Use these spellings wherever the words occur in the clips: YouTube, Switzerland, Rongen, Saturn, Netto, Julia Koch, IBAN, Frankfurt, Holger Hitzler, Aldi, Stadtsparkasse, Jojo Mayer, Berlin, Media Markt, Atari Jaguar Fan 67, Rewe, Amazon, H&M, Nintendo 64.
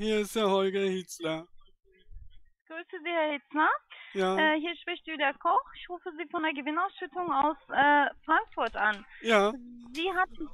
hier ist der Holger Hitzler. Grüße Sie, Herr Hitzler. Ja. Hier spricht Julia Koch. Ich rufe Sie von der Gewinnausschüttung aus Frankfurt an. Ja. Sie hatten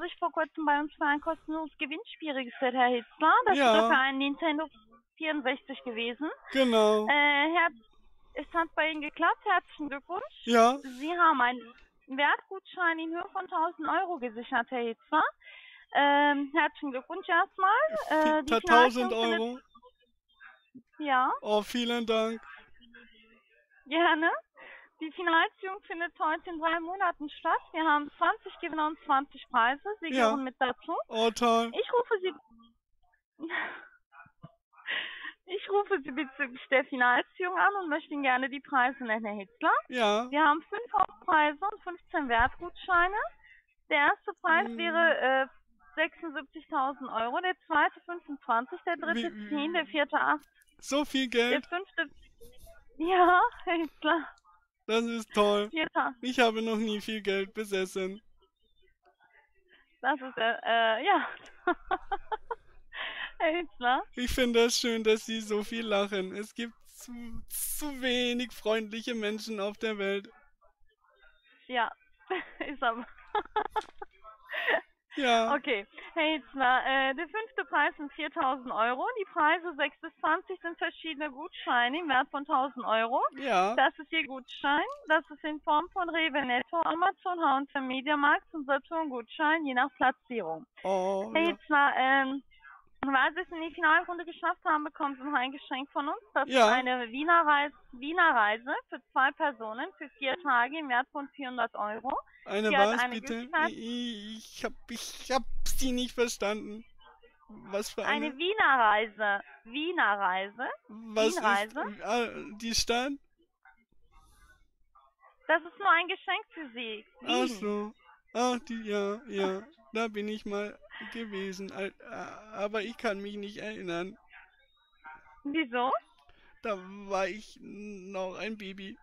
sich vor kurzem bei uns für ein kostenloses Gewinnspiel registriert, Herr Hitzler. Das ist dafür ein Nintendo 64 gewesen. Genau. Es hat bei Ihnen geklappt. Herzlichen Glückwunsch. Ja. Sie haben einen Wertgutschein in Höhe von 1.000 € gesichert, Herr Hitzler. Herzlichen Glückwunsch erstmal. 1.000 €? Ja. Oh, vielen Dank. Gerne. Die Finalziehung findet heute in 3 Monaten statt. Wir haben 20 Gewinner und 20 Preise. Sie gehören mit dazu. Oh, toll. Ich rufe Sie bezüglich der Finalziehung an und möchte Ihnen gerne die Preise nennen, Herr Hitzler. Ja. Wir haben 5 Hauptpreise und 15 Wertgutscheine. Der erste Preis wäre 76.000 €, der zweite 25, der dritte 10, der vierte 8. So viel Geld? Der fünfte... Ja, Herr Hitzler. Das ist toll. Ich habe noch nie viel Geld besessen. Das ist, ja. Herr Hitzler. Ich finde es schön, dass Sie so viel lachen. Es gibt zu wenig freundliche Menschen auf der Welt. Ja, ist aber... Ja. Okay, Herr Hitzler, der fünfte Preis sind 4.000 €. Die Preise 6 bis 20 sind verschiedene Gutscheine im Wert von 1.000 €. Ja. Das ist Ihr Gutschein. Das ist in Form von Rewe, Netto, Amazon, H&M, Media Markt und Saturn-Gutschein, je nach Platzierung. Oh, Herr Hitzler, weil Sie es in die Finalrunde geschafft haben, bekommen Sie noch ein Geschenk von uns. Das ist eine Wiener Reise für 2 Personen für 4 Tage im Wert von 400 €. Eine was, bitte? Ich hab Sie nicht verstanden. Was für eine? Eine Wiener Reise. Wiener Reise. Was ist die Stadt? Das ist nur ein Geschenk für Sie. Ach so. Ach, ja. Da bin ich mal gewesen. Aber ich kann mich nicht erinnern. Wieso? Da war ich noch ein Baby.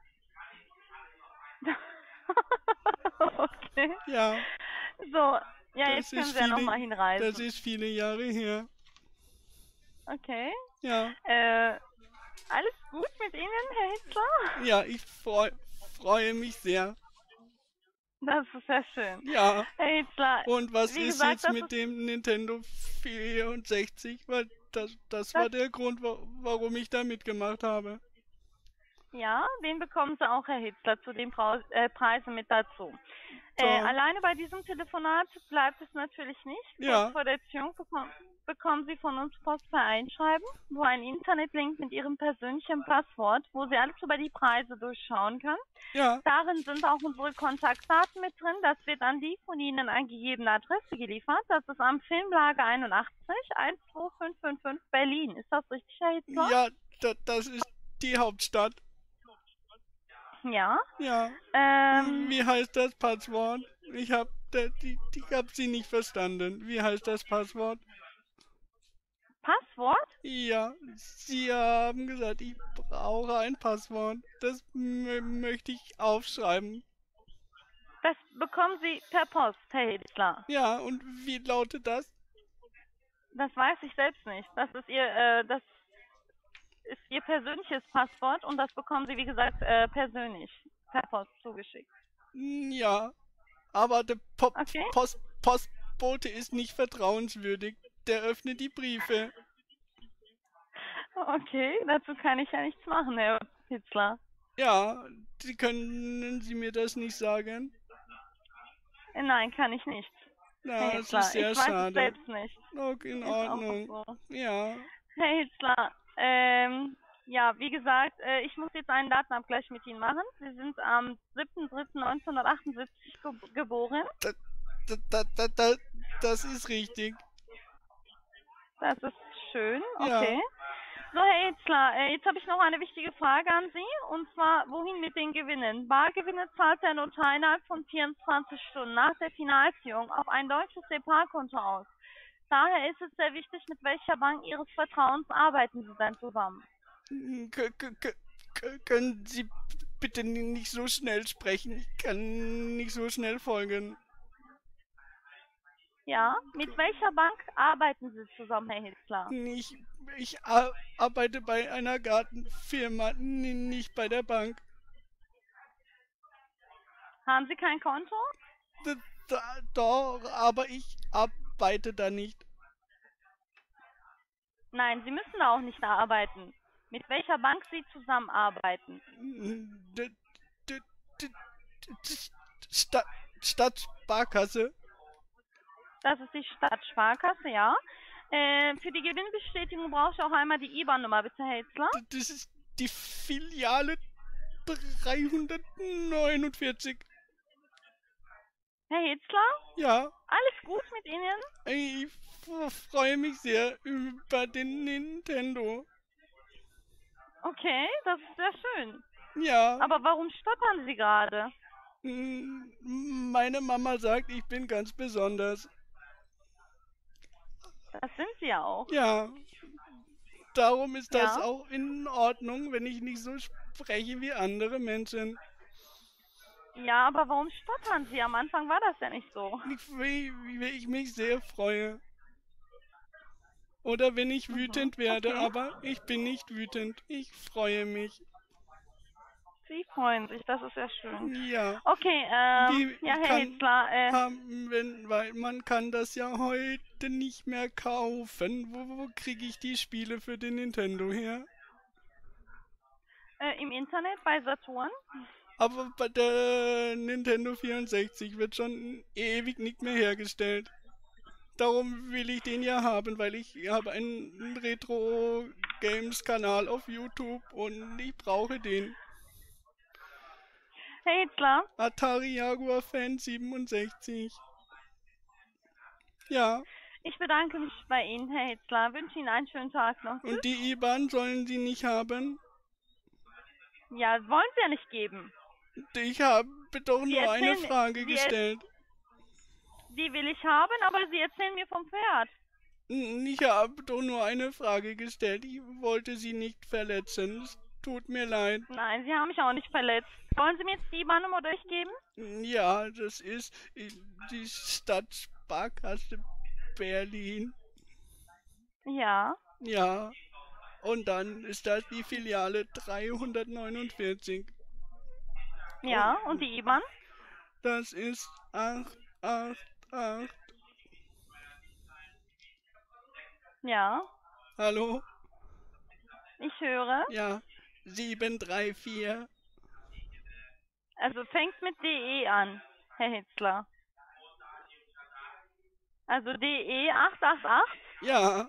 Okay. Ja. So, ja, jetzt können wir nochmal hinreisen. Das ist viele Jahre her. Okay. Ja. Alles gut mit Ihnen, Herr Hitzler? Ja, ich freue mich sehr. Das ist sehr schön. Ja. Herr Hitzler, und was ist jetzt mit dem Nintendo 64? Weil das war der Grund, warum ich da mitgemacht habe. Ja, den bekommen Sie auch, Herr Hitzler, zu den Preisen mit dazu. Alleine bei diesem Telefonat bleibt es natürlich nicht. Ja. Vor der Ziehung bekommen Sie von uns Post per Einschreiben, wo ein Internetlink mit Ihrem persönlichen Passwort, wo Sie alles über die Preise durchschauen können. Ja. Darin sind auch unsere Kontaktdaten mit drin. Das wird an die von Ihnen angegebene Adresse geliefert. Das ist am Filmlager 81 12555 Berlin. Ist das richtig, Herr Hitzler? Ja, das ist die Hauptstadt. Ja. Ja. Wie heißt das Passwort? Ich hab Sie nicht verstanden. Wie heißt das Passwort? Passwort? Ja. Sie haben gesagt, ich brauche ein Passwort. Das möchte ich aufschreiben. Das bekommen Sie per Post, Herr Hitzler. Ja, und wie lautet das? Das weiß ich selbst nicht. Das ist Ihr, das ist Ihr persönliches Passwort und das bekommen Sie, wie gesagt, persönlich per Post zugeschickt. Ja, aber der Postbote ist nicht vertrauenswürdig. Der öffnet die Briefe. Okay, dazu kann ich ja nichts machen, Herr Hitzler. Ja, können Sie mir das nicht sagen? Nein, kann ich nicht. Na, das ist sehr schade. Ich weiß es selbst nicht. Okay, in Ordnung. So. Ja. Herr Hitzler, ja, wie gesagt, ich muss jetzt einen Datenabgleich mit Ihnen machen. Sie sind am 7.3.1978 geboren. Das ist richtig. Das ist schön, okay. Ja. So, Herr Hitzler, jetzt habe ich noch eine wichtige Frage an Sie. Und zwar, wohin mit den Gewinnen? Bargewinne zahlt der Notar innerhalb von 24 Stunden nach der Finalziehung auf ein deutsches Depotkonto aus. Daher ist es sehr wichtig, mit welcher Bank Ihres Vertrauens arbeiten Sie dann zusammen. Können Sie bitte nicht so schnell sprechen? Ich kann nicht so schnell folgen. Ja, mit welcher Bank arbeiten Sie zusammen, Herr Hitzler? Ich arbeite bei einer Gartenfirma, nicht bei der Bank. Haben Sie kein Konto? Doch, aber ich arbeite da nicht. Nein, Sie müssen da auch nicht arbeiten. Mit welcher Bank Sie zusammenarbeiten? Stadtsparkasse. Das ist die Stadtsparkasse, ja. Für die Gewinnbestätigung brauche ich auch einmal die IBAN-Nummer, bitte, Herr Hitzler. Das ist die Filiale 349. Herr Hitzler? Ja? Alles gut mit Ihnen? Ich freue mich sehr über den Nintendo. Okay, das ist sehr schön. Ja. Aber warum stottern Sie gerade? Meine Mama sagt, ich bin ganz besonders. Das sind Sie ja auch. Ja. Darum ist das auch in Ordnung, wenn ich nicht so spreche wie andere Menschen. Ja, aber warum stottern Sie? Am Anfang war das ja nicht so. Ich mich sehr freue. Oder wenn ich wütend werde, aber ich bin nicht wütend. Ich freue mich. Sie freuen sich, das ist ja schön. Ja. Okay, ja, Herr Hitzler. Weil man kann das ja heute nicht mehr kaufen. Wo kriege ich die Spiele für den Nintendo her? Im Internet, bei Saturn. Aber bei der Nintendo 64 wird schon ewig nicht mehr hergestellt. Darum will ich den ja haben, weil ich habe einen Retro-Games-Kanal auf YouTube und ich brauche den. Herr Hitzler? Atari Jaguar Fan 67. Ja. Ich bedanke mich bei Ihnen, Herr Hitzler. Wünsche Ihnen einen schönen Tag noch. Und die IBAN sollen Sie nicht haben? Ja, wollen Sie ja nicht geben. Ich habe doch nur eine Frage gestellt. Die will ich haben, aber Sie erzählen mir vom Pferd. Ich habe doch nur eine Frage gestellt. Ich wollte Sie nicht verletzen. Es tut mir leid. Nein, Sie haben mich auch nicht verletzt. Wollen Sie mir jetzt die IBAN-Nummer durchgeben? Ja, das ist die Stadtsparkasse Berlin. Ja. Ja. Und dann ist das die Filiale 349. Ja, und die IBAN? Das ist 888. Ja. Hallo? Ich höre. Ja, 734. Also fängt mit DE an, Herr Hitzler. Also DE 888? Ja.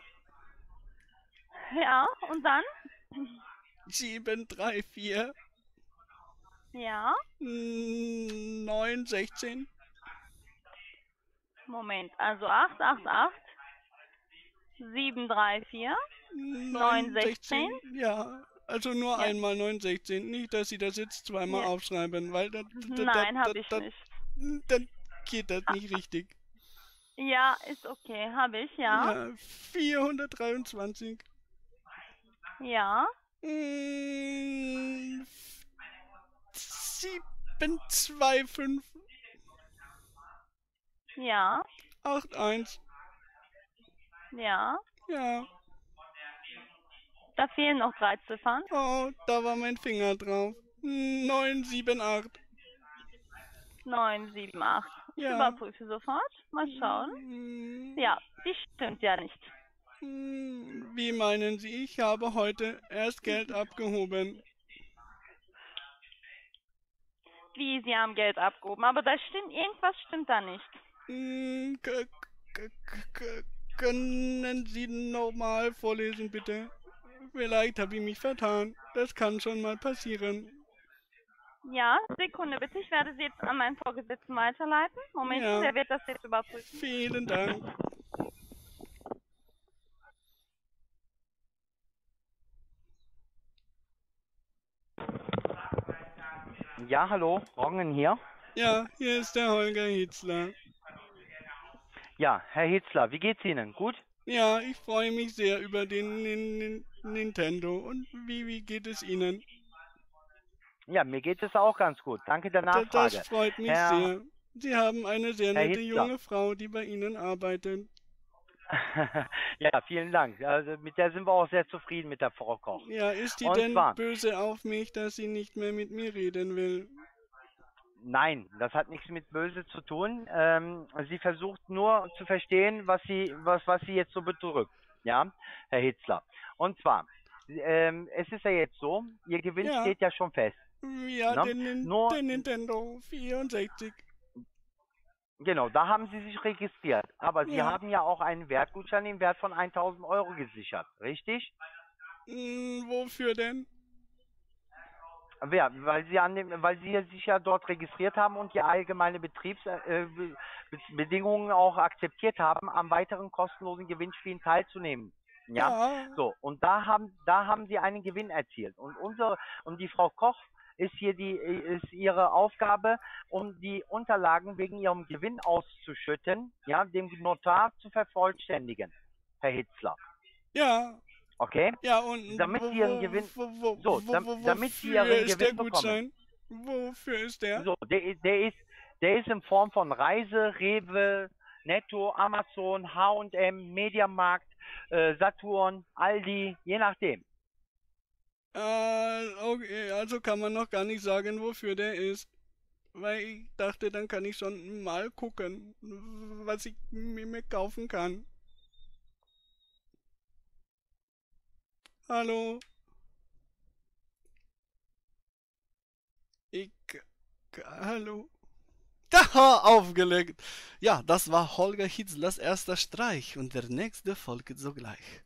Ja, und dann? 734. Ja. 916. Moment, also 888. 734. 916. Ja, also nur einmal 916. Nicht, dass Sie das jetzt zweimal aufschreiben, weil das. Nein, habe ich nicht. Dann geht das nicht richtig. Ja, ist okay, habe ich, ja. 423. Ja. 725. Ja. 81. Ja. Ja. Da fehlen noch 3 Ziffern. Oh, da war mein Finger drauf. 978. 978. Ja. Überprüfe sofort. Mal schauen. Ja, die stimmt ja nicht. Wie meinen Sie, ich habe heute erst Geld abgehoben? Wie, Sie haben Geld abgehoben, aber da stimmt, irgendwas stimmt da nicht. Können Sie nochmal vorlesen, bitte? Vielleicht habe ich mich vertan. Das kann schon mal passieren. Ja, Sekunde bitte. Ich werde Sie jetzt an meinen Vorgesetzten weiterleiten. Moment, der wird das jetzt überprüfen. Vielen Dank. Ja, hallo, Rongen hier. Ja, hier ist der Holger Hitzler. Ja, Herr Hitzler, wie geht's Ihnen? Gut? Ja, ich freue mich sehr über den Nintendo. Und wie geht es Ihnen? Ja, mir geht es auch ganz gut. Danke der Nachfrage. Das freut mich sehr. Sie haben eine sehr nette junge Frau, die bei Ihnen arbeitet. Ja, vielen Dank. Also mit der sind wir auch sehr zufrieden, mit der Frau Koch. Ja, ist die denn böse auf mich, dass sie nicht mehr mit mir reden will? Nein, das hat nichts mit böse zu tun. Sie versucht nur zu verstehen, was sie jetzt so bedrückt, ja, Herr Hitzler. Und zwar, es ist ja jetzt so, Ihr Gewinn steht ja schon fest. Ja, ne? den Nintendo 64. Genau, da haben Sie sich registriert. Aber Sie haben ja auch einen Wertgutschein im Wert von 1.000 € gesichert, richtig? Wofür denn? Ja, weil Sie sich ja dort registriert haben und die allgemeinen Betriebsbedingungen auch akzeptiert haben, am weiteren kostenlosen Gewinnspielen teilzunehmen. Ja? So, und da haben Sie einen Gewinn erzielt. Und die Frau Koch ist Ihre Aufgabe, um die Unterlagen wegen Ihrem Gewinn auszuschütten, ja, dem Notar zu vervollständigen, Herr Hitzler. Ja. Okay? Ja, und damit Sie Ihren Gewinn bekommen. Wofür ist der? So, der ist in Form von Reise, Rewe, Netto, Amazon, H&M, Media Markt, Saturn, Aldi, je nachdem. Okay, also kann man noch gar nicht sagen, wofür der ist. Weil ich dachte, dann kann ich schon mal gucken, was ich mir kaufen kann. Hallo? Hallo? Haha, aufgelegt! Ja, das war Holger Hitzlers erster Streich und der nächste folgt sogleich.